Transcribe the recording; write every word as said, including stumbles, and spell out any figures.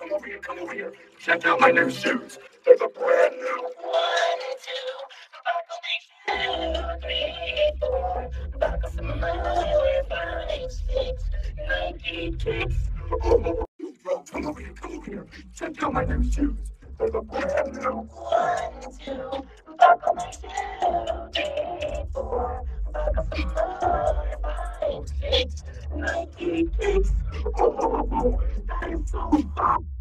Come over here, come over here. Check out my new shoes. There's a brand new one and two, buckle three, four, buckle five, six, nine, eight, six. Oh, bro, come over here, come over here. Check out my new shoes. There's a brand new one and two, buckle three, four, buckle five, six, nine, eight, six. Oh, that is so fun.